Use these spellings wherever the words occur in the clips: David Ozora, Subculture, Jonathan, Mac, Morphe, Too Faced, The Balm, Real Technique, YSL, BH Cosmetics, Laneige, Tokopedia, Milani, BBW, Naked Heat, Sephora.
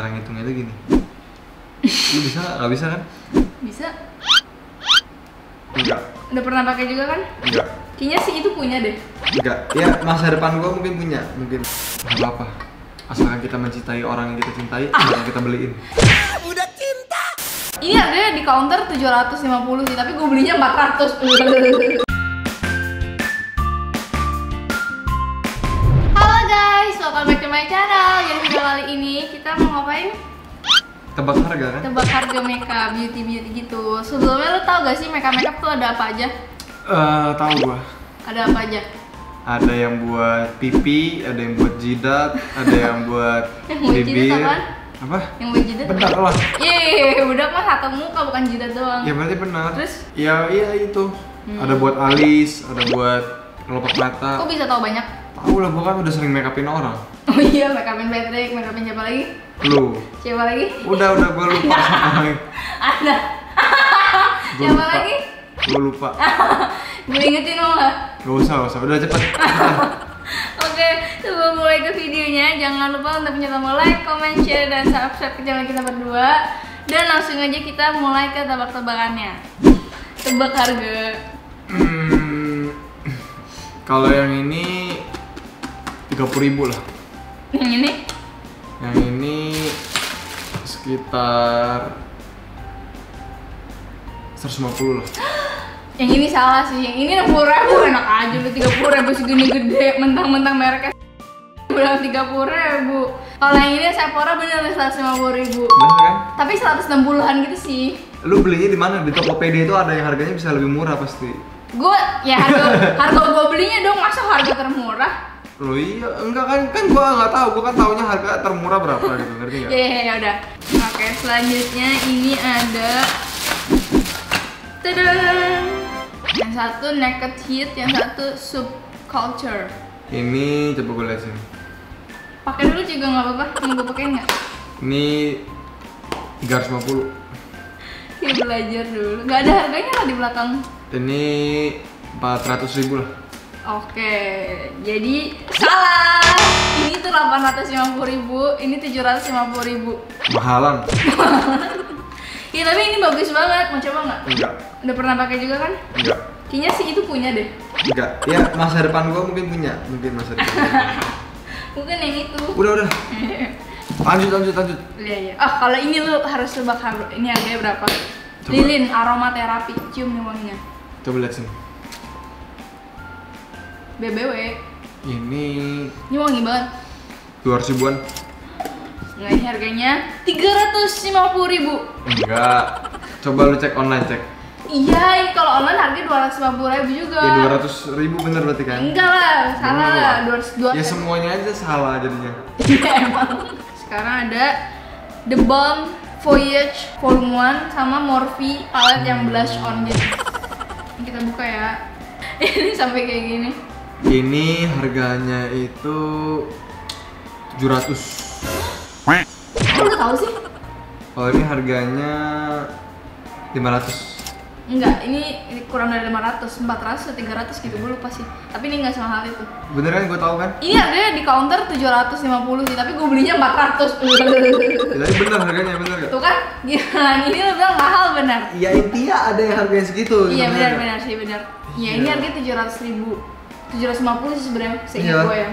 Cara ngitungnya itu gini. Lu bisa nggak bisa kan? Bisa. Enggak. Udah pernah pakai juga kan? Enggak. Kayaknya sih itu punya deh. Enggak. Ya masa depan gua mungkin punya, mungkin. Nggak apa-apa. Asalkan kita mencintai orang yang kita cintai, yang kita beliin. Udah cinta. Ini harganya di counter 750 sih, tapi gue belinya 400. Welcome back to my channel. Jadi video kali ini kita mau ngapain? Tebak harga kan? Tebak harga makeup, beauty gitu. Sebelumnya lo tau gak sih makeup tuh ada apa aja? Tahu gua. Ada apa aja? Ada yang buat pipi, ada yang buat jidat, ada yang buat bibir. Apa? Yang buat jidat? Bedak lah. Yeay, bedak mah satu muka bukan jidat doang. Ya berarti benar. Terus? Ya iya itu. Ada buat alis, ada buat kelopak mata. Kok bisa tahu banyak? Aku lah, gua kan udah sering make upin orang. Oh iya, make upin Patrick, make upin siapa lagi? Lu. Siapa lagi? Udah gua lupa sama lagi. Ada. Siapa lagi? Gua lupa. Gua ingetin lo nggak? Gak usah, udah cepet. Oke, sebelum mulai ke videonya, jangan lupa untuk menyertai like, comment, share, dan subscribe ke channel kita berdua. Dan langsung aja kita mulai ke tebak-tebakannya. Tebak harga. Kalau yang ini 30.000 lah. Yang ini? Yang ini sekitar 150 lah. Yang ini salah sih. Yang ini 60.000 enak aja lu 30.000 segini gede, mentang-mentang mereknya berapa 30.000. Kalau yang ini Sephora bener 150.000. Bener kan? Tapi 160-an gitu sih. Lu belinya di mana? Di Tokopedia itu ada yang harganya bisa lebih murah pasti. Gua ya harga gua belinya dong, masa harga termurah? Loh iya, enggak kan gua nggak tahu, gua kan taunya harga termurah berapa gitu, ngerti nggak? Iya, udah. Oke, selanjutnya ini ada, tadang. Yang satu Naked Heat, yang satu Subculture. Ini coba gue lihat sini. Pakai dulu juga nggak apa-apa, mau gue pakai nggak? Ini 350. Ya belajar dulu, nggak ada harganya lah di belakang. Ini 400.000 lah. Oke, jadi salah. Ini tuh 850.000, ini 750.000. Mahalan. Ya tapi ini bagus banget. Mau coba nggak? Enggak. Udah pernah pakai juga kan? Enggak. Kayaknya sih itu punya deh. Enggak. Ya masa depan gua mungkin punya, mungkin masa depan. Mungkin yang itu. Udah. Lanjut. Iya. Oh, kalau ini lu harus coba. Ini harganya berapa? Coba. Lilin aromaterapi, cium nih wanginya. Coba lihat sini. BBW. Ini wangi banget. 200.000-an. Nah, ini harganya 350.000. Enggak. Coba lu cek online cek. Iya, kalau online harganya 250.000 juga. Ya 200.000 bener berarti kan? Enggak lah, salah. 200. Ya semuanya aja salah jadinya. Iya emang. Sekarang ada The Balm Voyage Volume 1 sama Morphe palette yang blush on gitu. Kita buka ya. Ini sampai kayak gini. Ini harganya itu 700. Kok lu tahu sih? Oh ini harganya 500. Enggak, ini kurang dari 500, 400, 300 gitu, gue lupa sih. Tapi ini nggak sama hal itu. Bener kan, gue tahu kan? Ini harganya di counter 750 sih, tapi gue belinya 400. Jadi bener harganya, bener gak? Tuh kan, gila, ini lo bilang mahal bener. Ya intinya ada yang harganya segitu. Iya bener sih, bener. Ya ini harganya 700.000. 750 sih sebenarnya seingat gue ya.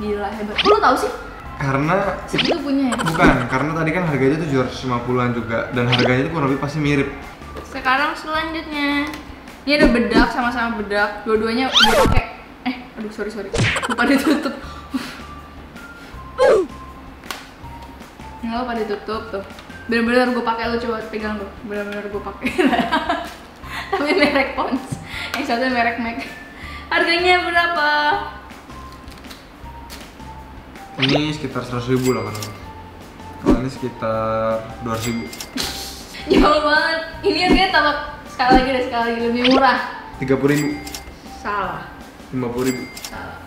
Gila hebat. Kok lo tau sih? Karena itu punya ya? Bukan, karena tadi kan harganya 750-an juga. Dan harganya itu kurang lebih pasti mirip. Sekarang selanjutnya. Ini ada bedak, sama-sama bedak. Dua-duanya gue pakai. Aduh sorry. Lupa ditutup. Lupa ditutup tuh. Bener-bener gue pakai, lo coba pegang tuh. Bener-bener gue pakai. Tapi merek Pons. Yang satu merek Mac. Harganya berapa? Ini sekitar 100.000 lah kan. Kalau ini sekitar 200.000. Jauh banget. Ini harganya tambah sekali lagi lebih murah. 30.000. Salah. 50.000. Salah.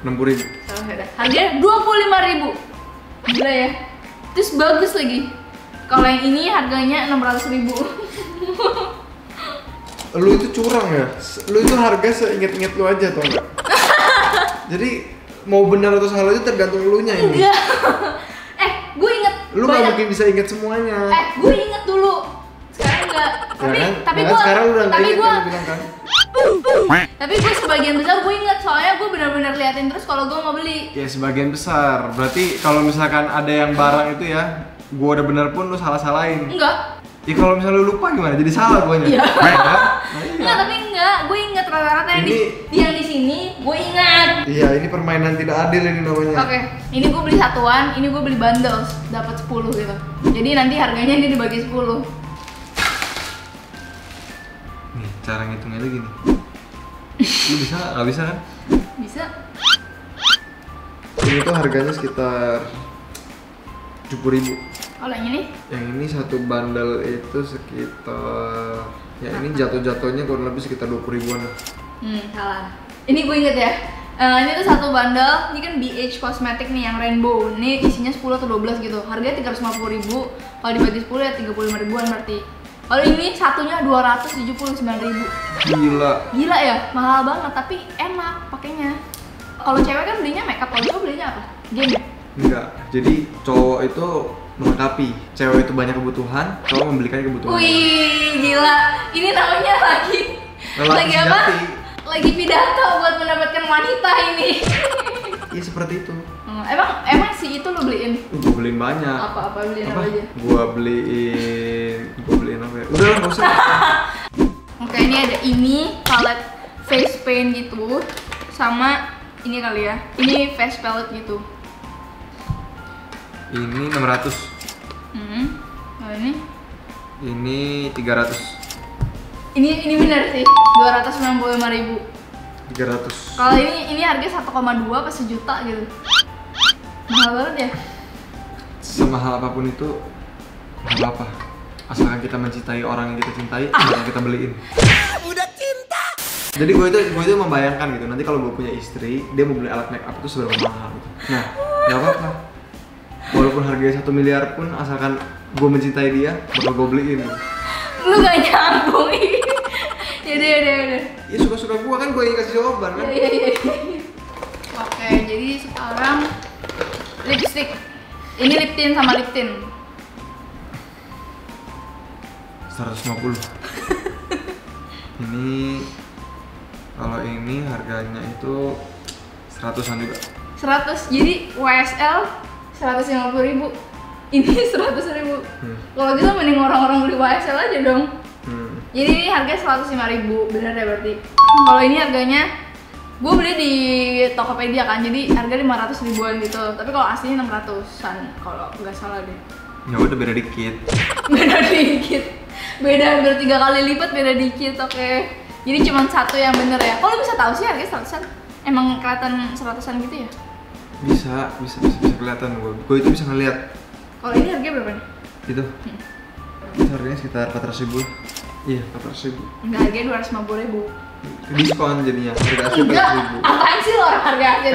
60.000. Salah udah. Harganya 25.000. Gila ya. Terus bagus lagi. Kalau yang ini harganya 600.000. Lu itu curang ya? Lu itu harga seinget-inget lu aja tau gak? Jadi mau benar atau salah itu tergantung elunya ini. Enggak. Gue inget Lu gak mungkin bisa inget semuanya. Gue inget dulu. Sekarang enggak. Tapi gue sebagian besar gue inget, soalnya gue benar-benar liatin terus kalau gue mau beli. Ya sebagian besar. Berarti kalau misalkan ada yang barang itu ya, gue udah bener pun lu salah-salahin. Enggak. Ya kalau misalnya lu lupa gimana? Jadi salah guanya. Iya. Enggak, tapi enggak. Gue inget rata-rata yang di sini gue ingat. Iya, ini permainan tidak adil ini namanya. Oke. Ini gue beli satuan, ini gue beli bundles, dapat 10 gitu. Jadi nanti harganya ini dibagi 10. Nih, cara ngitungnya tuh gini. Lu bisa enggak bisa kan? Bisa. Ini tuh harganya sekitar 70.000. Kalau yang ini? Yang ini satu bundle itu sekitar, ya ini jatuh-jatuhnya kurang lebih sekitar 20.000-an. Salah. Ini gue inget ya. Ini tuh satu bundle, ini kan BH Cosmetics nih yang rainbow. Ini isinya 10 atau 12 gitu. Harganya 350.000. Kalau dibagi 10 ya 35.000-an berarti. Kalau ini satunya 279.000. Gila. Gila ya, mahal banget tapi enak pakainya. Kalau cewek kan belinya makeup, kalau cowok belinya apa? Gini. Enggak, jadi cowok itu melengkapi, cewek itu banyak kebutuhan, cowok membelikan kebutuhan. Wih, gila, ini namanya lagi apa? Lagi pidato buat mendapatkan wanita ini. Iya seperti itu. Emang sih itu lo beliin? Gue beliin banyak. Apa beliin apa aja? Gue beliin apa ya? Udah lah, nggak usah. Oke, ini ada ini palette face paint gitu, sama ini kali ya, ini face palette gitu. Ini 600. Kalau ini? Ini 300. Ini benar sih, 295.000. 300. Kalau ini harga 1,2 apa sejuta gitu. Mahal banget ya? Semahal apapun itu, nggak apa-apa. Asalkan kita mencintai orang yang kita cintai, yang kita beliin. Udah cinta. Jadi gue itu membayangkan gitu, nanti kalau gue punya istri, dia mau beli alat make up itu seberapa mahal gitu. Nah, nggak apa-apa. Walaupun harganya 1 miliar pun, asalkan gue mencintai dia, bakal gue beliin. Lu gak nyambung ini. Yaudah. Ya suka-suka gue kan, gue yang kasih jawaban kan. Iya. Oke, jadi sekarang lipstick. Ini lip tint sama lip tint 150. Ini kalau ini harganya itu 100-an juga. 100, jadi YSL 150.000, ini 100.000. Kalau gitu mending orang-orang beli YSL aja dong. Jadi ini harga 105.000, bener ya berarti. Kalau ini harganya, gue beli di Tokopedia kan, jadi harga 500.000-an gitu. Tapi kalau aslinya 600-an, kalau nggak salah deh. Ya udah beda dikit. Beda hampir 3 kali lipat, beda dikit, oke. Jadi cuma satu yang bener ya. Kok lo bisa tahu sih harganya 100-an? Emang kelihatan 100-an gitu ya? Bisa kelihatan gue itu bisa ngeliat. Kalau ini harganya berapa nih? Itu? Harganya sekitar 400.000. Iya, 400.000. Enggak, harganya 250.000. Diskon jadinya, harga asli 400.000. Apaan sih lo orang harga asli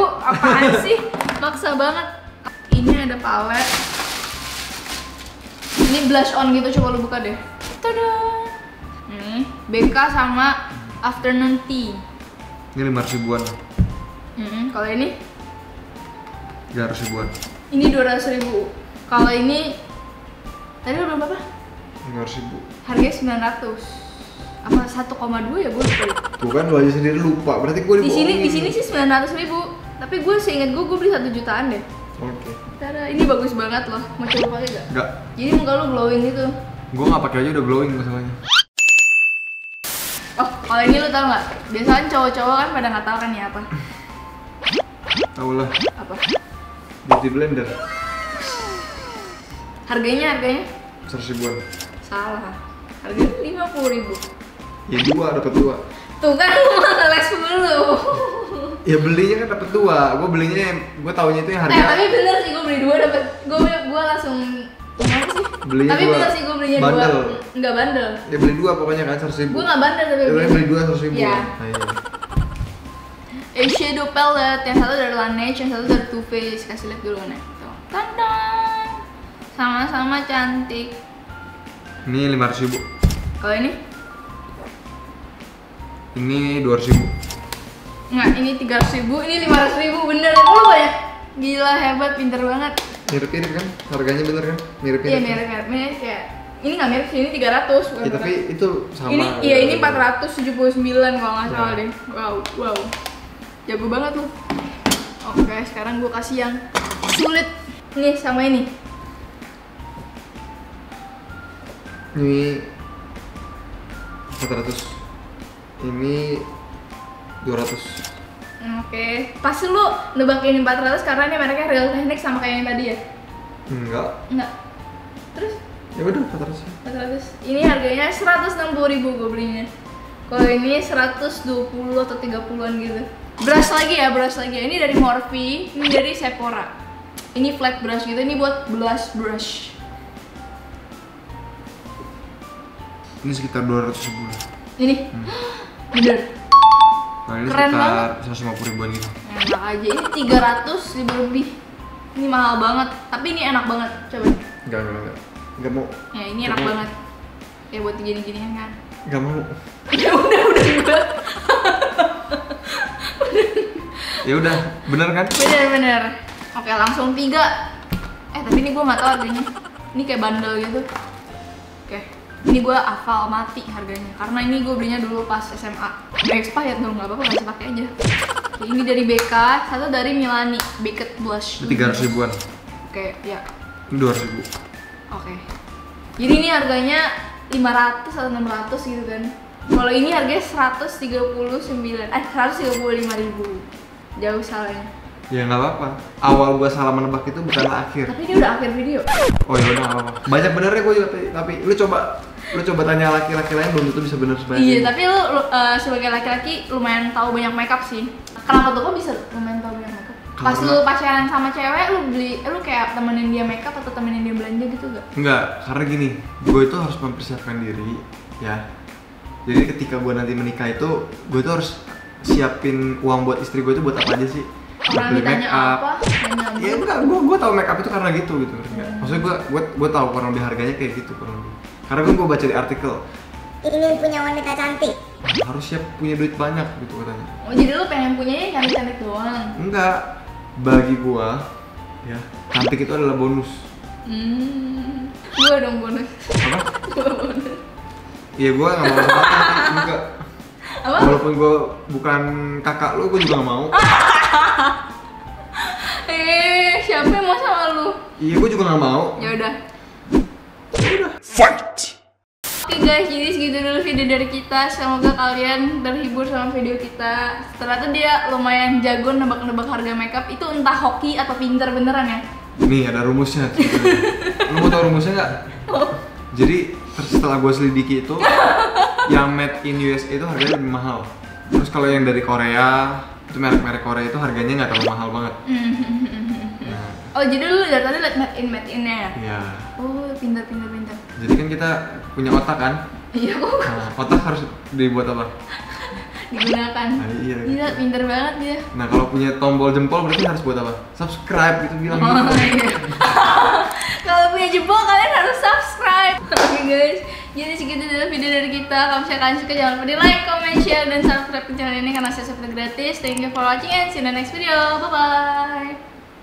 250.000? Apaan sih? Maksa banget. Ini ada palet. Ini blush on gitu, coba lo buka deh. Tada. Nih, BK sama afternoon tea. Ini 500.000-an. Kalau ini? 300.000-an. Ini 200.000. Kalau ini tadi udah berapa? 500.000. Harganya 900. Apa 1,2 ya gue lupa. Tuh kan lu aja sendiri lupa. Berarti gue di sini sih 900.000. Tapi gue seinget gue beli 1 jutaan deh. Oke. Tada, ini bagus banget loh. Mau coba pakai enggak? Enggak. Jadi muka lu glowing gitu. Gue nggak pakai aja udah glowing masalahnya. Oh, kalau ini lu tau nggak? Biasanya cowok-cowok kan pada nggak tahu kan ya apa. Tahu lah. Apa? Beauty blender. Harganya? 100.000-an. Salah. Harganya 50.000. Ya 2 dapat 2. Tuh kan lu mau ngeles mulu. Ya belinya kan dapat 2. Gua belinya gua taunya itu yang harga. Tapi bener sih gua beli 2 dapat. Gua langsung gimana sih? Belinya tapi 2. Bener sih gua belinya 2. Bandel. Enggak bandel. Ya beli 2 pokoknya kan 100.000. Gua enggak bandel tapi beli 2 100.000. Iya. Eyeshadow palette, yang satu dari Laneige, yang satu dari Too Faced. Kasih lihat dulu nih. Tadaan! Sama-sama cantik. Ini 500.000. Kalau ini? Ini 200.000. Enggak, ini 300.000, ini 500.000. Bener, lu banyak. Gila, hebat, pinter banget. Mirip-mirip kan? Harganya bener kan? Mirip-mirip. Iya, mirip-mirip ya. Ini nggak mirip sih, ini 300 bukan? Ya, tapi bukan. Itu sama. Ini iya, ini 479 kalau nggak salah deh. Wow, wow. Jago banget lu. Oke, sekarang gue kasih yang sulit. Nih sama ini. Ini 400. Ini 200. Oke, pasti lu nebak ini 400 karena ini mereka Real Technique sama kayak yang tadi ya? Enggak. Terus? Ya udah 400. Ini harganya 160.000 gue belinya. Kalau ini 120 atau 30-an gitu. Brush lagi ya, brush lagi. Ini dari Morphe, ini dari Sephora. Ini flat brush gitu, ini buat blush. Ini sekitar 200 ribuan. Ini? Bener. Kali ini keren sekitar 150 ribuan gitu. Enak aja, ini 300 ribu lebih. Ini mahal banget, tapi ini enak banget. Coba. Enggak mau. Ya ini enak banget. Ya buat gini-ginian kan. Enggak mau. Ya udah juga. Ya udah, bener kan? Bener. Oke, langsung 3. Tapi ini gue nggak tahu harganya. Ini kayak bandel gitu. Oke. Ini gue hafal mati harganya, karena ini gue belinya dulu pas SMA. Expired dong, nggak apa-apa, masih pakai aja. Oke, ini dari BK, satu dari Milani, Baked Blush. 300 ribuan. Oke, ya. 200 ribu. Oke. Jadi ini harganya 500 atau 600 gitu kan? Kalau ini harganya 135 ribu. Jauh salahnya. Ya nggak apa-apa. Awal gua salah menebak itu bukanlah akhir. Tapi ini udah akhir video. Oh ya udah, apa-apa. Banyak benernya gua juga, tapi lu coba tanya laki-laki lain belum tentu bisa bener sebanyak. Iya, tapi lu sebagai laki-laki lumayan tahu banyak makeup sih. Kenapa tuh kok bisa lumayan tahu banyak makeup? Pas lu pacaran sama cewek, lu kayak temenin dia makeup atau temenin dia belanja gitu gak? Enggak, karena gini, gua itu harus mempersiapkan diri ya. Jadi ketika gua nanti menikah itu, gua tuh harus siapin uang buat istri gua itu buat apa aja sih? Orang ditanya apa? Ya enggak, gue tau makeup itu karena gitu enggak. Maksudnya gue tau kurang lebih harganya kayak gitu kurang lebih. Karena gue baca di artikel ingin punya wanita cantik harus siap punya duit banyak gitu katanya. Oh jadi lu pengen punyanya cantik doang? Enggak, bagi gue ya cantik itu adalah bonus. Gue dong bonus. Apa? Gue bonus. Iya gue nggak mau sama juga. Apa? Walaupun gue bukan kakak lu, gue juga gak mau. Siapa yang mau sama lu? Iya, gue juga gak mau. Ya udah. Fight. Oke guys, jadi segitu dulu video dari kita. Semoga kalian terhibur sama video kita. Setelah itu dia lumayan jago nebak-nebak harga makeup. Itu entah hoki atau pinter beneran ya? Nih ada rumusnya. Lu mau tau rumusnya nggak? Oh. Jadi setelah gue selidiki itu. Yang made in USA itu harganya lebih mahal. Terus kalau yang dari Korea, itu merek-merek Korea itu harganya nggak terlalu mahal banget. Nah. Oh jadi lu dari tadi liat made in-nya ya? Iya. Oh pintar. Jadi kan kita punya otak kan? Iya kok. Nah, otak harus dibuat apa? Digunakan. Nah, iya. Gila, pintar banget dia. Nah kalau punya tombol jempol berarti harus buat apa? Subscribe gitu bilang. Oh iya. Kalau punya jempol kalian harus subscribe. Oke guys. Jadi segitu dulu video dari kita. Kalau misalkan kalian suka jangan lupa di like, comment, share, dan subscribe ke channel ini karena saya support gratis. Thank you for watching and see you in the next video. Bye-bye!